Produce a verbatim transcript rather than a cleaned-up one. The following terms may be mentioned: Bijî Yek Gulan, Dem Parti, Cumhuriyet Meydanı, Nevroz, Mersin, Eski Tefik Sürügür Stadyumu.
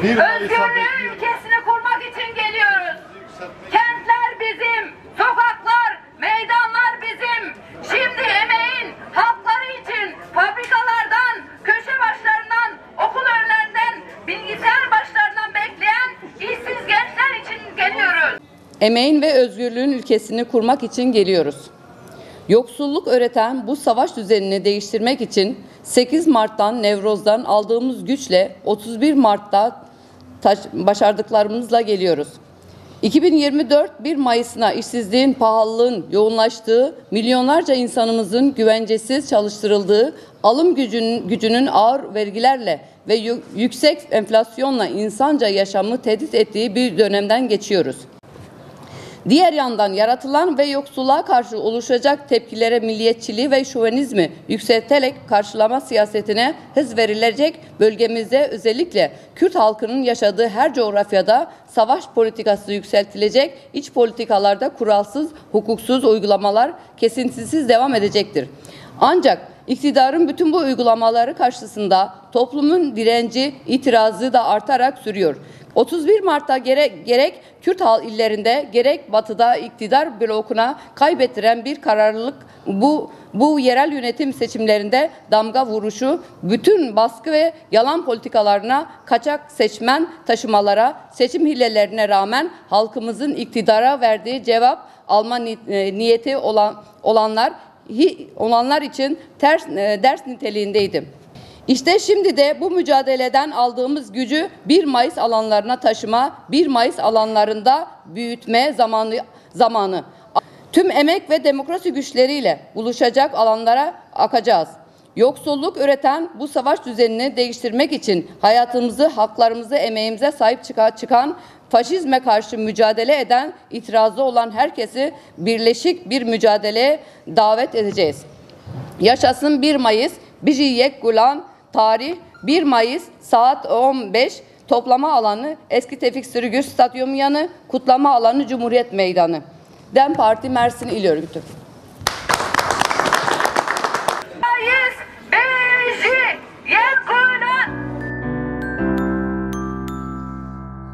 Özgürlüğün ülkesini kurmak için geliyoruz. Kentler bizim, sokaklar, meydanlar bizim. Şimdi emeğin hakları için fabrikalardan, köşe başlarından, okul önlerinden, bilgisayar başlarından bekleyen işsiz gençler için geliyoruz. Emeğin ve özgürlüğün ülkesini kurmak için geliyoruz. Yoksulluk öğreten bu savaş düzenini değiştirmek için sekiz Mart'tan Nevroz'dan aldığımız güçle otuz bir Mart'ta başardıklarımızla geliyoruz. iki bin yirmi dört bir Mayıs'ına işsizliğin, pahalılığın yoğunlaştığı, milyonlarca insanımızın güvencesiz çalıştırıldığı, alım gücünün, gücünün ağır vergilerle ve yüksek enflasyonla insanca yaşamı tehdit ettiği bir dönemden geçiyoruz. Diğer yandan yaratılan ve yoksulluğa karşı oluşacak tepkilere milliyetçiliği ve şövenizmi yükselterek karşılama siyasetine hız verilecek, bölgemizde özellikle Kürt halkının yaşadığı her coğrafyada savaş politikası yükseltilecek, iç politikalarda kuralsız, hukuksuz uygulamalar kesintisiz devam edecektir. Ancak iktidarın bütün bu uygulamaları karşısında toplumun direnci, itirazı da artarak sürüyor. otuz bir Mart'ta gerek, gerek Kürt illerinde gerek batıda iktidar blokuna kaybettiren bir kararlılık bu, bu yerel yönetim seçimlerinde damga vuruşu, bütün baskı ve yalan politikalarına, kaçak seçmen taşımalara, seçim hilelerine rağmen halkımızın iktidara verdiği cevap alma niyeti olan, olanlar, olanlar için ters, ders niteliğindeydi. İşte şimdi de bu mücadeleden aldığımız gücü bir Mayıs alanlarına taşıma, bir Mayıs alanlarında büyütme zamanı. zamanı. Tüm emek ve demokrasi güçleriyle buluşacak alanlara akacağız. Yoksulluk üreten bu savaş düzenini değiştirmek için hayatımızı, haklarımızı, emeğimize sahip çıkan, faşizme karşı mücadele eden, itirazı olan herkesi birleşik bir mücadeleye davet edeceğiz. Yaşasın bir Mayıs, Bijî Yek Gulan. Tarih bir Mayıs saat on beş, toplama alanı Eski Tefik Sürügür Stadyumu yanı, kutlama alanı Cumhuriyet Meydanı. Dem Parti Mersin İl Örgütü.